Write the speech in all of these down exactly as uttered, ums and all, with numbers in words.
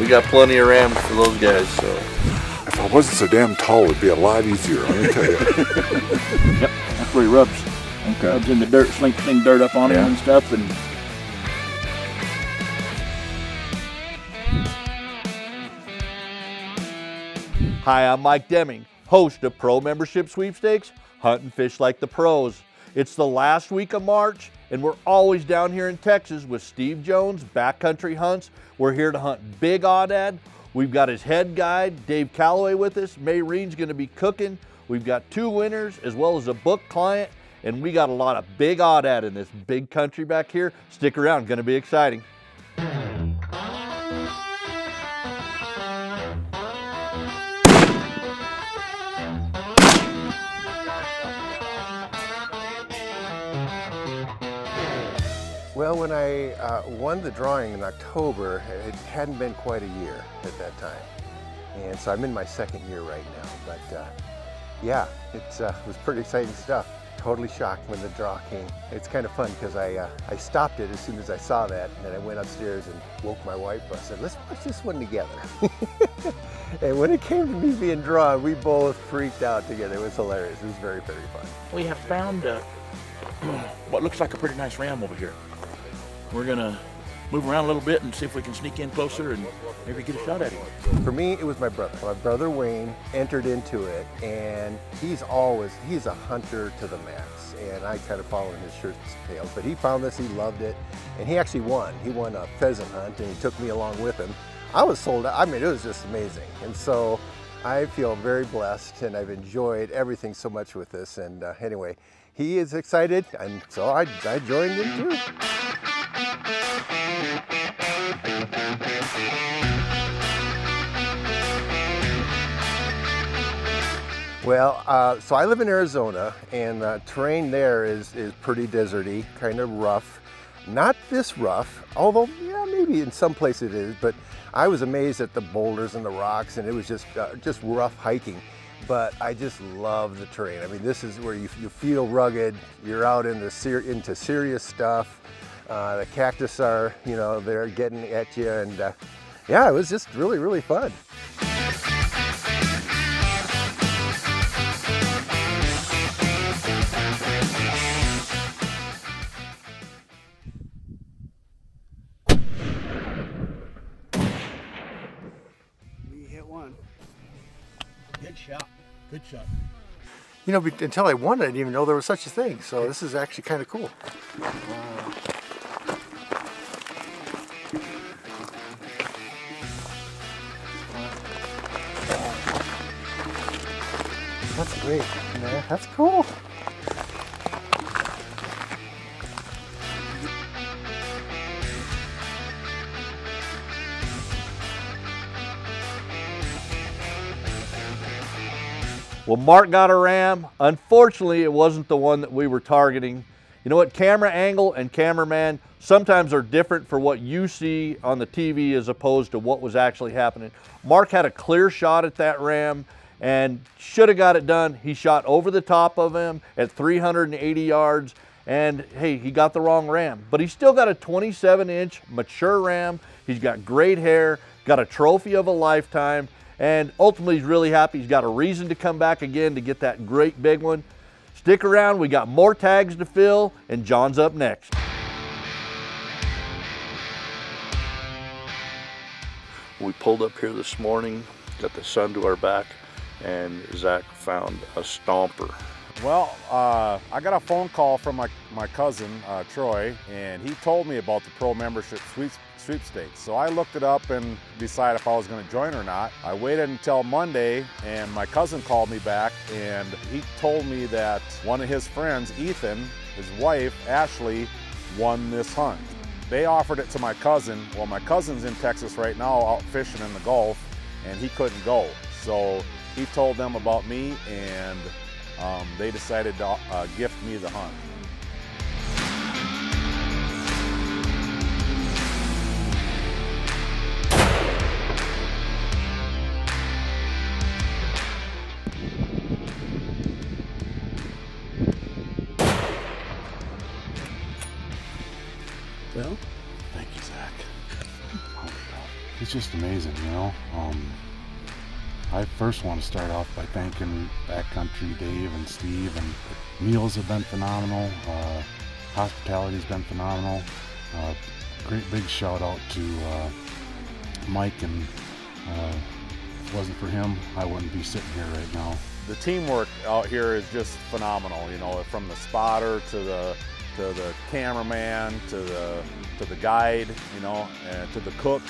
We got plenty of rams for those guys, so. If I wasn't so damn tall, it'd be a lot easier, let me tell you. Yep, that's where he rubs. Okay. Rubs in the dirt, slink clean dirt up on yeah. him and stuff. And hi, I'm Mike Deming, host of Pro Membership Sweepstakes, Huntin' Fish Like the Pros. It's the last week of March, and we're always down here in Texas with Steve Jones Backcountry Hunts. We're here to hunt big Aoudad. We've got his head guide, Dave Calloway, with us. Mayreen's gonna be cooking. We've got two winners, as well as a book client, and we got a lot of big Aoudad in this big country back here. Stick around, gonna be exciting. Well, when I uh, won the drawing in October, it hadn't been quite a year at that time. And so I'm in my second year right now, but uh, yeah, it uh, was pretty exciting stuff. Totally shocked when the draw came. It's kind of fun because I, uh, I stopped it as soon as I saw that, and then I went upstairs and woke my wife up. I said, let's watch this one together. And when it came to me being drawn, we both freaked out together. It was hilarious. It was very, very fun. We have found uh, what looks like a pretty nice ram over here. We're gonna move around a little bit and see if we can sneak in closer and maybe get a shot at him. For me, it was my brother. My brother Wayne entered into it, and he's always, he's a hunter to the max, and I kind of followed his shirts and tails, but he found this, he loved it, and he actually won. He won a pheasant hunt, and he took me along with him. I was sold out. I mean, it was just amazing, and so I feel very blessed, and I've enjoyed everything so much with this, and uh, anyway, he is excited, and so I, I joined him too. Well, uh, so I live in Arizona, and the terrain there is, is pretty deserty, kind of rough. Not this rough, although yeah, maybe in some places it is, but I was amazed at the boulders and the rocks, and it was just, uh, just rough hiking. But I just love the terrain. I mean, this is where you, you feel rugged, you're out in the ser into serious stuff. Uh, the cactus are, you know, they're getting at you, and uh, yeah, it was just really, really fun. We hit one. Good shot. Good shot. You know, until I won, I didn't even know there was such a thing. So this is actually kind of cool. Wow. That's great, man. That's cool. Well, Mark got a ram. Unfortunately, it wasn't the one that we were targeting. You know what? Camera angle and cameraman sometimes are different for what you see on the T V as opposed to what was actually happening. Mark had a clear shot at that ram and should have got it done. He shot over the top of him at three hundred eighty yards, and hey, he got the wrong ram. But he's still got a twenty-seven inch mature ram. He's got great hair, got a trophy of a lifetime, and ultimately he's really happy. He's got a reason to come back again to get that great big one. Stick around, we got more tags to fill, and John's up next. We pulled up here this morning, got the sun to our back, and Zach found a stomper. Well, uh, I got a phone call from my, my cousin, uh, Troy, and he told me about the Pro Membership Sweepstakes. So I looked it up and decided if I was gonna join or not. I waited until Monday, and my cousin called me back, and he told me that one of his friends, Ethan, his wife, Ashley, won this hunt. They offered it to my cousin. Well, my cousin's in Texas right now out fishing in the Gulf, and he couldn't go. So he told them about me, and um, they decided to uh, gift me the hunt. Well, thank you, Zach. Oh, it's just amazing, you know. Um, I first want to start off by thanking Backcountry Dave and Steve, and the meals have been phenomenal. Uh, hospitality has been phenomenal. Uh, great big shout out to uh, Mike, and uh, if it wasn't for him, I wouldn't be sitting here right now. The teamwork out here is just phenomenal, you know, from the spotter to the to the cameraman to the to the guide, you know, and to the cook.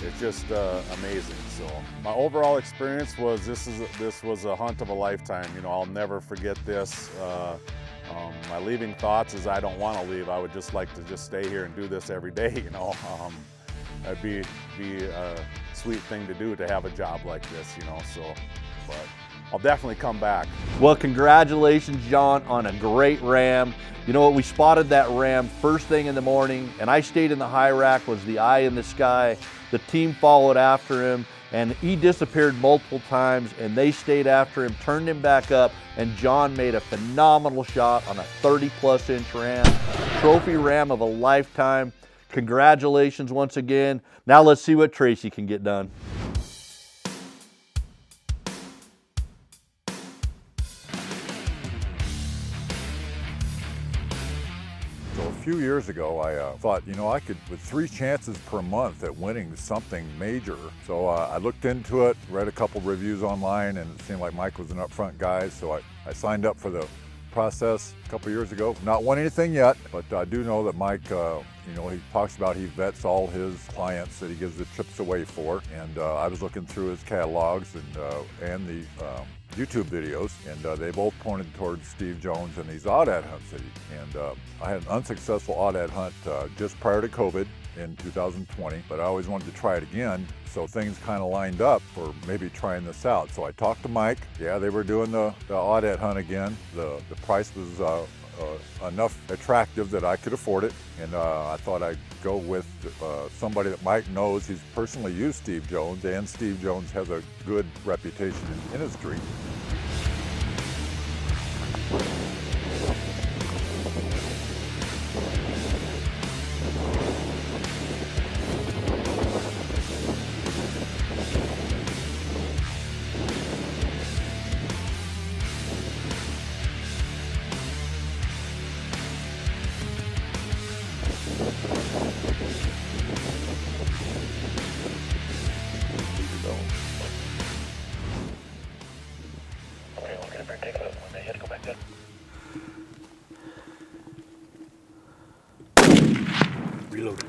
It's just uh, amazing. So my overall experience was this is this was a hunt of a lifetime. You know, I'll never forget this. Uh, um, my leaving thoughts is I don't want to leave. I would just like to just stay here and do this every day. You know, um, that'd be be a sweet thing to do, to have a job like this. You know, so but. I'll definitely come back. Well, congratulations, John, on a great ram. You know what, we spotted that ram first thing in the morning, and I stayed in the high rack, was the eye in the sky. The team followed after him, and he disappeared multiple times, and they stayed after him, turned him back up, and John made a phenomenal shot on a thirty plus inch ram, trophy ram of a lifetime. Congratulations once again. Now let's see what Tracy can get done. A few years ago, I uh, thought, you know, I could, with three chances per month at winning something major. So uh, I looked into it, read a couple reviews online, and it seemed like Mike was an upfront guy, so I, I signed up for the process a couple years ago. Not won anything yet, but I do know that Mike, uh, you know, he talks about he vets all his clients that he gives the trips away for, and uh, I was looking through his catalogs and, uh, and the um, YouTube videos, and uh, they both pointed towards Steve Jones and these Aoudad hunts. And uh, I had an unsuccessful Aoudad hunt uh, just prior to COVID in two thousand twenty, but I always wanted to try it again, so things kind of lined up for maybe trying this out. So I talked to Mike. Yeah, they were doing the, the Aoudad hunt again. The, the price was uh, uh, enough attractive that I could afford it, and uh, I thought I'd go with uh, somebody that Mike knows. He's personally used Steve Jones, and Steve Jones has a good reputation in the industry. Reloaded.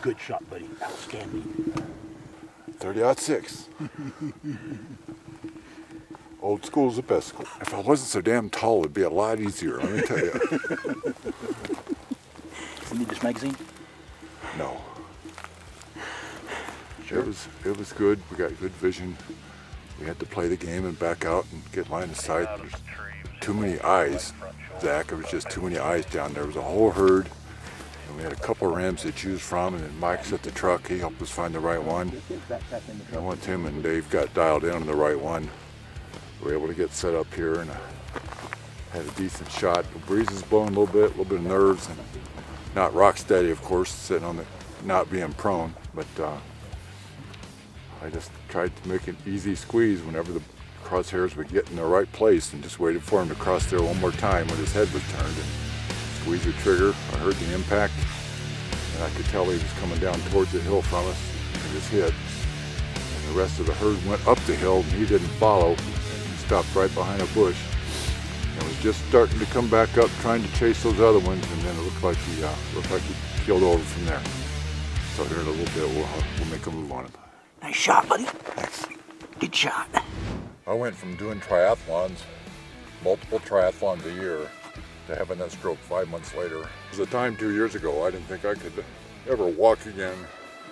Good shot, buddy. Outstanding. thirty ought six. Old school's the best school. If I wasn't so damn tall, it'd be a lot easier, let me tell you. You need this magazine? No. Sure. It was, it was good. We got good vision. We had to play the game and back out and get line of sight. There's too many eyes, Zach. It was just too many eyes down there. It was a whole herd, and we had a couple of rams to choose from, and then Mike's at the truck. He helped us find the right one. I went to him, and Dave got dialed in on the right one. We were able to get set up here, and I had a decent shot. The breeze is blowing a little bit, a little bit of nerves, and not rock steady, of course, sitting on the, not being prone, but uh, I just tried to make an easy squeeze whenever the crosshairs would get in the right place, and just waited for him to cross there one more time when his head was turned, and squeeze the trigger. I heard the impact, and I could tell he was coming down towards the hill from us, and his hit. And the rest of the herd went up the hill, and he didn't follow. He stopped right behind a bush, and was just starting to come back up, trying to chase those other ones, and then it looked like he, uh, looked like he keeled over from there. So here in a little bit, we'll, we'll make a move on it. Nice shot, buddy. Thanks. Good shot. I went from doing triathlons, multiple triathlons a year, to having a stroke five months later. It was a time two years ago I didn't think I could ever walk again.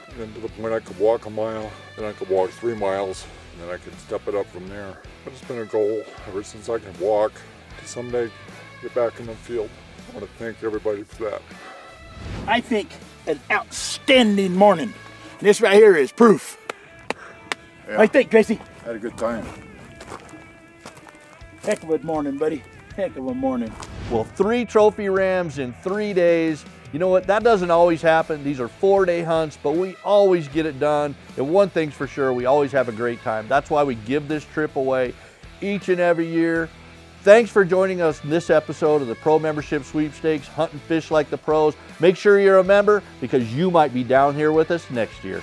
And then to the point I could walk a mile, then I could walk three miles, and then I could step it up from there. But it's been a goal ever since I can walk to someday get back in the field. I want to thank everybody for that. I think an outstanding morning. And this right here is proof. Yeah. I think, Tracy. Had a good time. Heck of a morning, buddy. Heck of a morning. Well, three trophy rams in three days. You know what, that doesn't always happen. These are four-day hunts, but we always get it done. And one thing's for sure, we always have a great time. That's why we give this trip away each and every year. Thanks for joining us in this episode of the Pro Membership Sweepstakes, Huntin' Fish Like the Pros. Make sure you're a member because you might be down here with us next year.